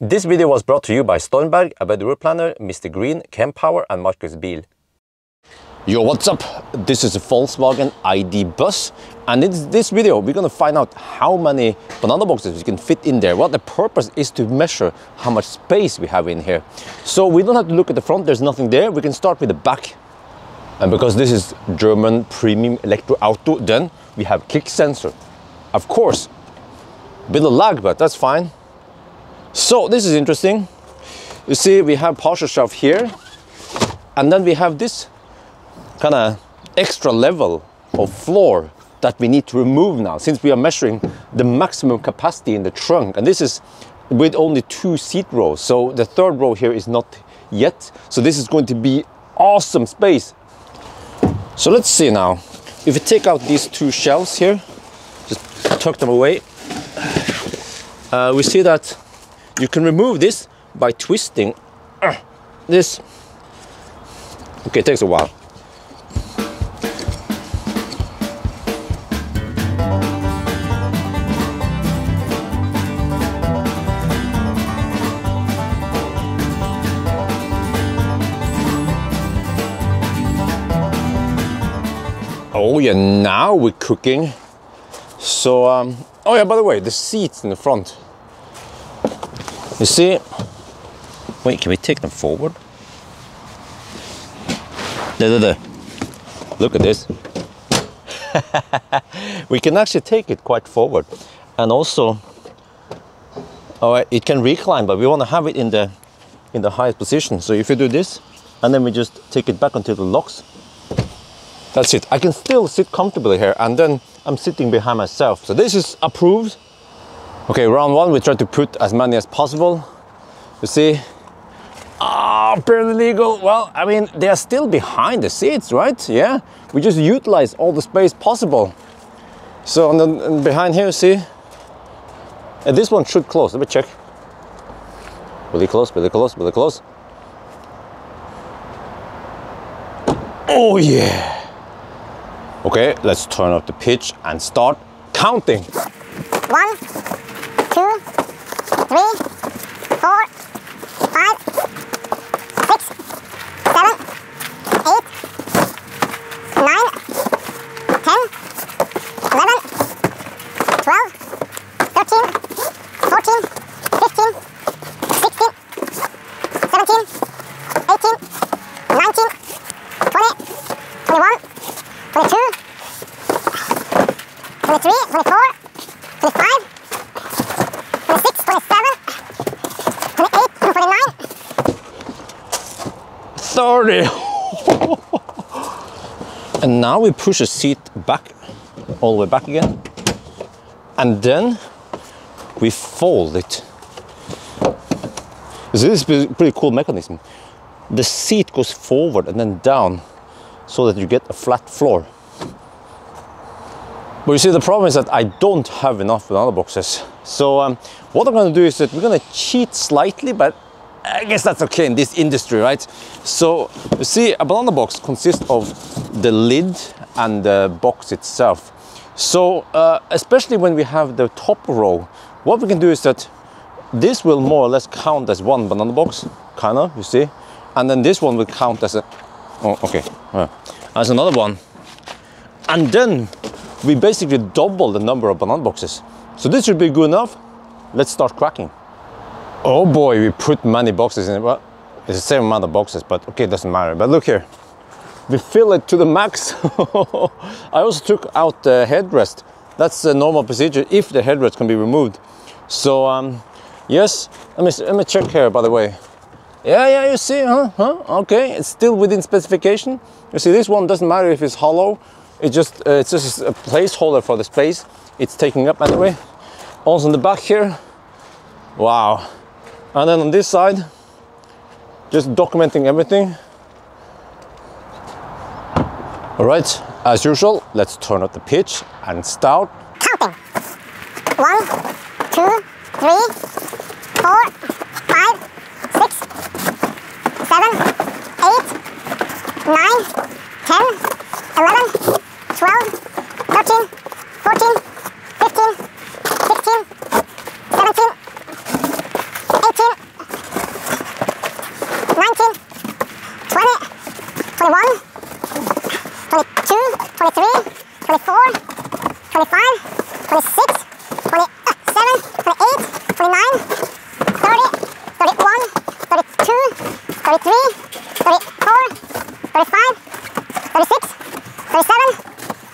This video was brought to you by Stormberg, a better route planner, MisterGreen, Kempower and Marcus Bil. Yo, what's up? This is a Volkswagen ID bus, and in this video we're gonna find out how many banana boxes you can fit in there. Well, the purpose is to measure how much space we have in here. So we don't have to look at the front, there's nothing there. We can start with the back. And because this is German premium electro auto, then we have kick sensor. Of course, a bit of lag, but that's fine. So this is interesting. You see, we have partial shelf here, and then we have this kind of extra level of floor that we need to remove now, since we are measuring the maximum capacity in the trunk. And this is with only 2 seat rows, so the third row here is not yet. So this is going to be awesome space. So let's see now. If you take out these 2 shelves here, just tuck them away, we see that you can remove this by twisting this. Okay, it takes a while. Oh yeah, now we're cooking. So, oh yeah, by the way, the seats in the front. You see, wait, can we take them forward? There. Look at this. We can actually take it quite forward. And also, oh, it can recline, but we want to have it in the highest position. So if you do this, and then we just take it back until it locks. That's it. I can still sit comfortably here, and then I'm sitting behind myself. So this is approved. Okay, round one, we try to put as many as possible. You see, barely legal. Well, I mean, they are still behind the seats, right? Yeah, we just utilize all the space possible. So, and then and behind here, you see, and this one should close. Let me check. Will it close? Will it close? Will it close? Oh, yeah. Okay, let's turn up the pitch and start counting. 1, 2, 3, 4, 5, 6, 7, 8, 9, 10, 11, 12, 13, 14, 15, 16, 17, 18, 19, 20, 21, 22, 23, 24, 25, 26, 27. And now we push the seat back, all the way back again, and then we fold it. So this is a pretty cool mechanism. The seat goes forward and then down, so that you get a flat floor. But you see, the problem is that I don't have enough banana boxes. So what I'm going to do is that we're going to cheat slightly, but I guess that's okay in this industry, right? So you see, a banana box consists of the lid and the box itself. So especially when we have the top row, what we can do is that this will more or less count as one banana box, kind of, you see, and then this one will count as a, oh, okay, as another one, and then we basically double the number of banana boxes. So this should be good enough. Let's start cracking. Oh boy, we put many boxes in it. Well, it's the same amount of boxes, but okay, it doesn't matter. But look here, we fill it to the max. I also took out the headrest. That's a normal procedure if the headrest can be removed. So yes, let me check here, by the way. Yeah, you see, okay, it's still within specification. You see, this one doesn't matter if it's hollow. It's just a placeholder for the space it's taking up anyway. Also in the back here, wow. And then on this side, just documenting everything. All right, as usual, let's turn up the pitch and start counting. 1, 2, 3, 4, 5, 6, 7, 8, 9, 10, 11, 12, 13, 14, 15, 16, 17, 18, 33, 34, 35, 36, 37,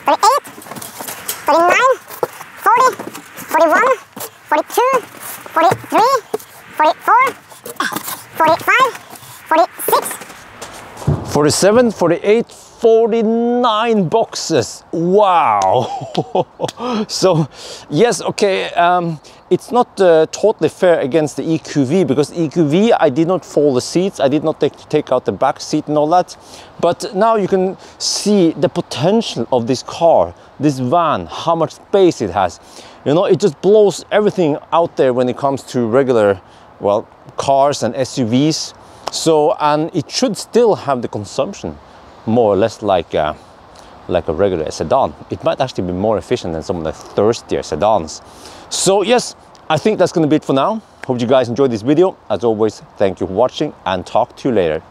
38, 39, 40, 41, 42, 43, 44, 45, 46, 47, 48, 49 boxes. Wow. So yes, okay, it's not totally fair against the EQV, because EQV, I did not fold the seats, I did not take out the back seat and all that. But now you can see the potential of this car, this van, how much space it has. You know, it just blows everything out there when it comes to regular, well, cars and SUVs. So, and it should still have the consumption more or less like a regular sedan. It might actually be more efficient than some of the thirstier sedans. So yes, I think that's gonna be it for now. Hope you guys enjoyed this video. As always, thank you for watching, and talk to you later.